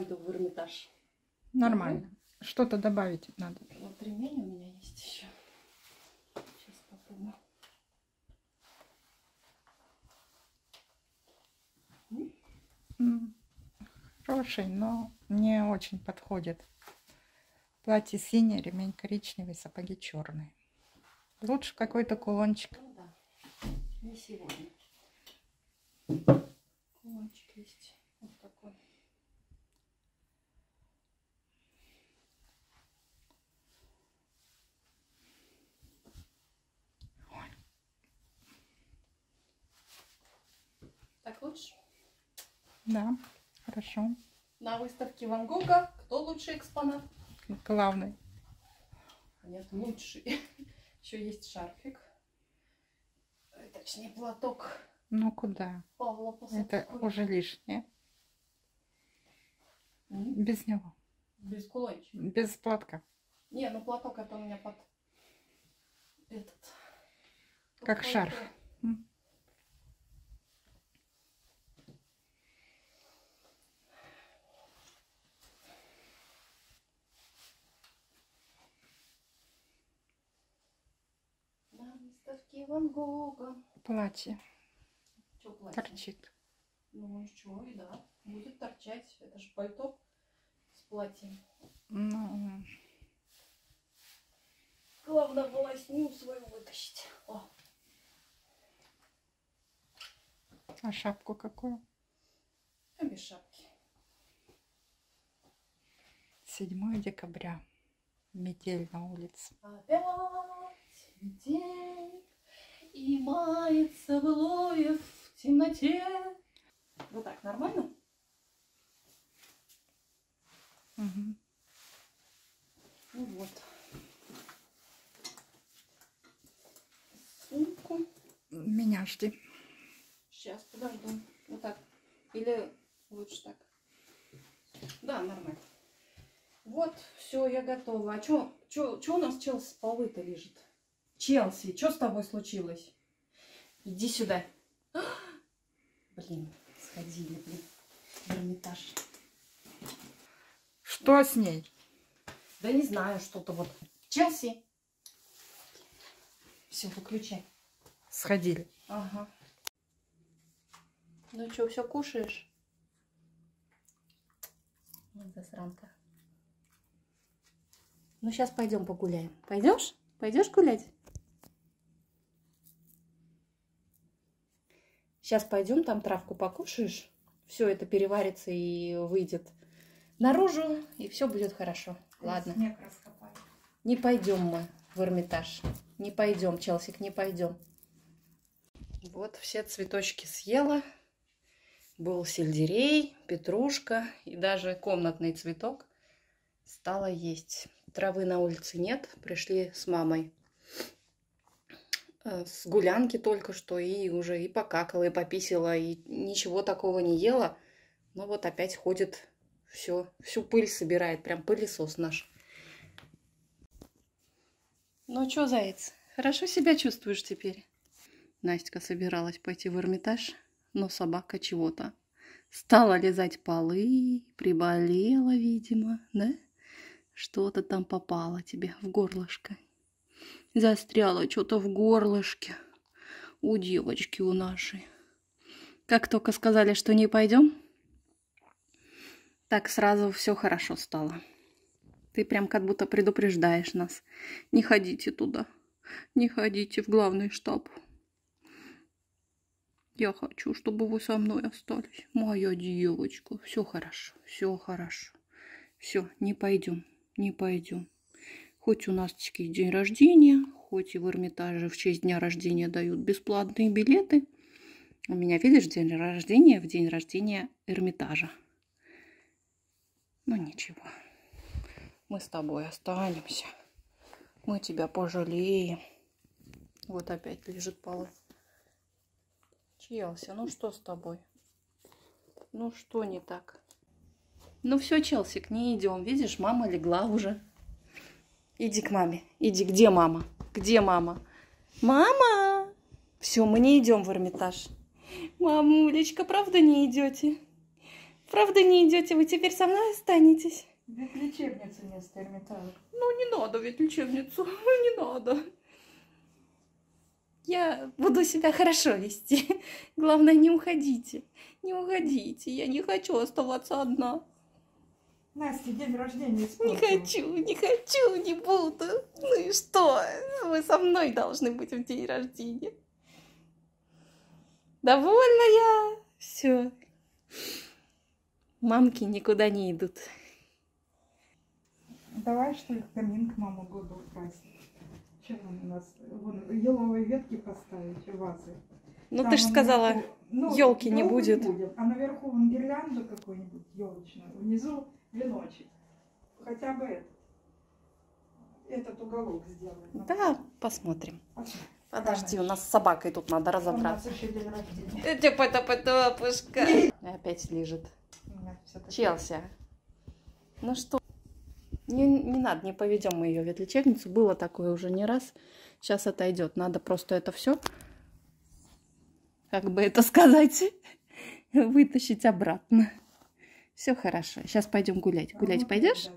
пойду в Эрмитаж. Нормально. Что-то добавить надо. Вот ремень у меня есть еще. Сейчас попробую. Хороший, но не очень подходит. Платье синее, ремень коричневый, сапоги черные. Лучше какой-то кулончик. Ну, да. Не сегодня. Кулончик есть. Вот такой. Так лучше? Да, хорошо. На выставке Ван Гога кто лучший экспонат? Главный. Нет, лучший. Еще есть шарфик. Точнее, платок. Ну куда? Это уже лишнее. Без него. Без кулончика. Без платка. Не, ну платок это у меня под... этот. Как шарф. Ван Гога. Платье. Что, платье торчит. Ну ничего, и да, будет торчать. Это же пальто с платьем. Ну. Главное волосню свою вытащить. О. А шапку какую? А без шапки. 7 декабря. Метель на улице. Опять метель. И мается былое в темноте. Вот так, нормально? Угу. Ну вот. Сумку. Меня жди. Сейчас, подожду. Вот так. Или лучше так. Да, нормально. Вот, все, я готова. А что у нас Челси с полы-то лежит? Челси, что с тобой случилось? Иди сюда. А, блин, сходили, блин. Эрмитаж. Что с ней? Да не знаю, что-то вот. Челси. Все, выключай. Сходили. Ага. Ну что, все кушаешь? Вот засранка. Ну сейчас пойдем погуляем. Пойдешь? Пойдешь гулять? Сейчас пойдем, там травку покушаешь, все это переварится и выйдет наружу, и все будет хорошо. Ладно. Не пойдем мы в Эрмитаж. Не пойдем, Челсик, не пойдем. Вот все цветочки съела. Был сельдерей, петрушка и даже комнатный цветок. Стала есть. Травы на улице нет. Пришли с мамой. С гулянки только что и уже и покакала, и пописила, и ничего такого не ела. Но вот опять ходит, все, всю пыль собирает, прям пылесос наш. Ну чё, заяц, хорошо себя чувствуешь теперь? Настя собиралась пойти в Эрмитаж, но собака чего-то. Стала лизать полы, приболела, видимо, да? Что-то там попало тебе в горлышко. Застряло что-то в горлышке у девочки у нашей. Как только сказали, что не пойдем, так сразу все хорошо стало. Ты прям как будто предупреждаешь нас. Не ходите туда. Не ходите в главный штаб. Я хочу, чтобы вы со мной остались. Моя девочка. Все хорошо. Все хорошо. Все, не пойдем. Не пойдем. Хоть у нас день рождения, хоть и в Эрмитаже в честь дня рождения дают бесплатные билеты. У меня, видишь, день рождения в день рождения Эрмитажа. Ну ничего. Мы с тобой останемся. Мы тебя пожалеем. Вот опять лежит полы. Челси, ну что с тобой? Ну что не так? Ну все, Челсик, не идем. Видишь, мама легла уже. Иди к маме. Иди. Где мама? Где мама? Мама! Все, мы не идем в Эрмитаж. Мамулечка, правда не идете? Правда не идете, вы теперь со мной останетесь? Ведь лечебницу вместо Эрмитажа. Ну не надо, ведь лечебницу, не надо. Я буду себя хорошо вести. Главное, не уходите. Не уходите, я не хочу оставаться одна. Настя, день рождения испортила. Не хочу, не хочу, не буду. Ну и что? Вы со мной должны быть в день рождения. Довольна я. Все. Мамки никуда не идут. Давай, что ли, камин к маму году украсить. Чем он у нас? Вон, еловые ветки поставить, вазы. Ну там ты же сказала, елки не будет. А наверху вон гирлянду какую-нибудь елочную, внизу веночек. Хотя бы этот уголок сделаем. Да, посмотрим. Подожди, у нас с собакой тут надо разобраться. Это потопушка. Опять лежит. Челси. Ну что? Не надо, не поведем мы ее в ветлечебницу. Было такое уже не раз. Сейчас отойдет. Надо просто это все, как бы это сказать, вытащить обратно. Все хорошо. Сейчас пойдем гулять. Гулять пойдешь?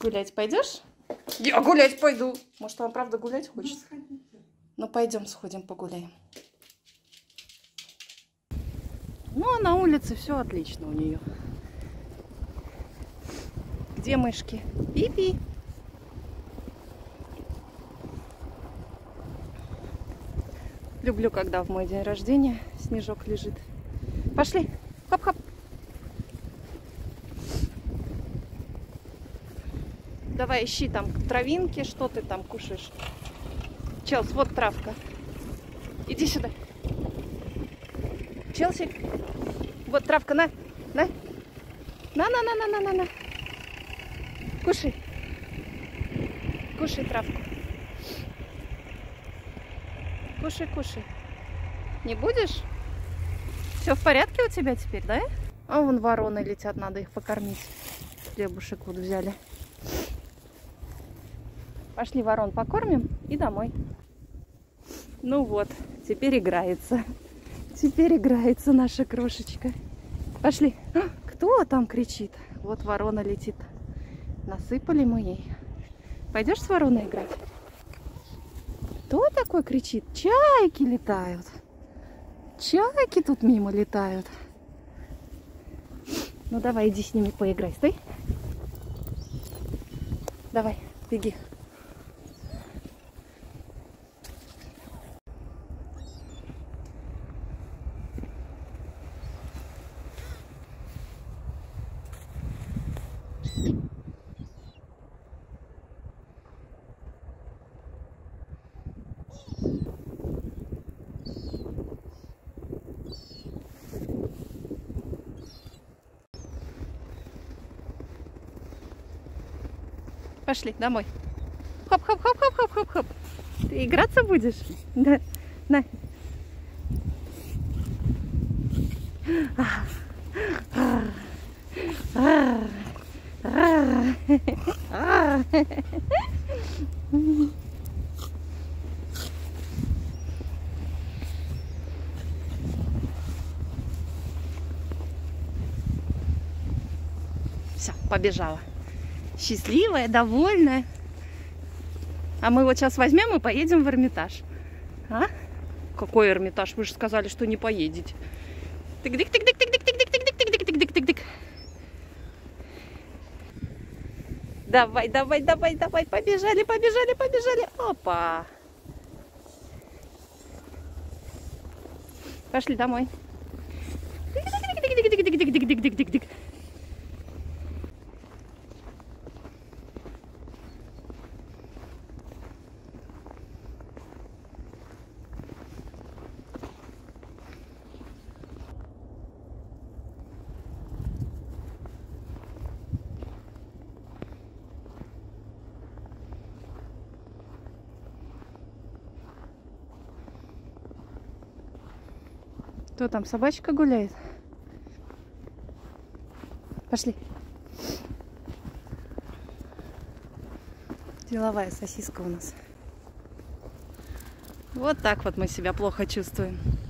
Гулять пойдешь? Я гулять пойду. Может, вам правда гулять хочется? Ну, пойдем сходим погуляем. Ну, а на улице все отлично у нее. Где мышки? Пипи. Люблю, когда в мой день рождения снежок лежит. Пошли. Хоп-хоп. Давай ищи там травинки. Что ты там кушаешь? Челси, вот травка. Иди сюда. Челси. Вот травка, на. На. На. Кушай. Кушай травку. Кушай, кушай. Не будешь? Все в порядке у тебя теперь, да? А вон вороны летят, надо их покормить. Хлебушек вот взяли. Пошли ворон покормим и домой. Ну вот, теперь играется. Теперь играется наша крошечка. Пошли. Кто там кричит? Вот ворона летит. Насыпали мы ей. Пойдешь с вороной играть? Кто такой кричит? Чайки летают. Чайки тут мимо летают. Ну давай, иди с ними поиграй. Стой. Давай, беги. Пошли домой. Хоп-хоп-хоп-хоп-хоп-хоп-хоп. Ты играться будешь? Да. На. Все, побежала. Счастливая, довольная. А мы вот сейчас возьмем и поедем в Эрмитаж. А? Какой Эрмитаж? Вы же сказали, что не поедете. Тык-дык-тык-дык-тык-дык-тык-тык-тык-тык-тык-тык-тык-тык. Давай, давай, давай, давай. Побежали, побежали, побежали. Опа. Пошли домой. Тык-дык-тык-тык-тык-тык-тык-тык-тык-тык-тык-тык. Кто там, собачка гуляет? Пошли. Деловая сосиска у нас. Вот так вот мы себя плохо чувствуем.